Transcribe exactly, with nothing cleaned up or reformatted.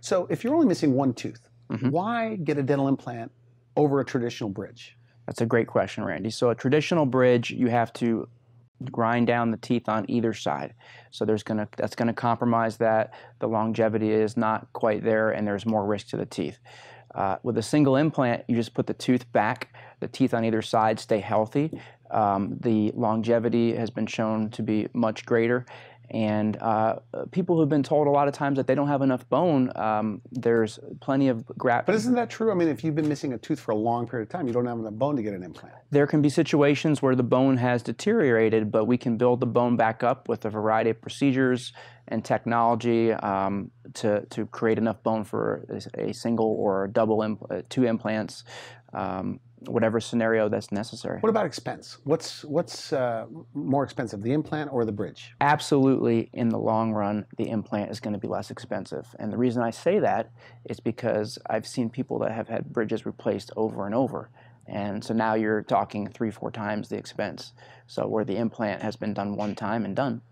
So if you're only missing one tooth, mm-hmm. why get a dental implant over a traditional bridge? That's a great question, Randy. So a traditional bridge, you have to grind down the teeth on either side. So there's gonna, that's going to compromise that. The longevity is not quite there, and there's more risk to the teeth. Uh, with a single implant, you just put the tooth back. The teeth on either side stay healthy. Um, the longevity has been shown to be much greater. And uh, people who have been told a lot of times that they don't have enough bone, um, there's plenty of graft. But isn't that true? I mean, if you've been missing a tooth for a long period of time, you don't have enough bone to get an implant. There can be situations where the bone has deteriorated, but we can build the bone back up with a variety of procedures and technology um, to, to create enough bone for a single or double impl- two implants. Um, whatever scenario that's necessary. What about expense? What's, what's uh, more expensive, the implant or the bridge? Absolutely, in the long run, the implant is going to be less expensive. And the reason I say that is because I've seen people that have had bridges replaced over and over. And so now you're talking three, four times the expense. So where the implant has been done one time and done.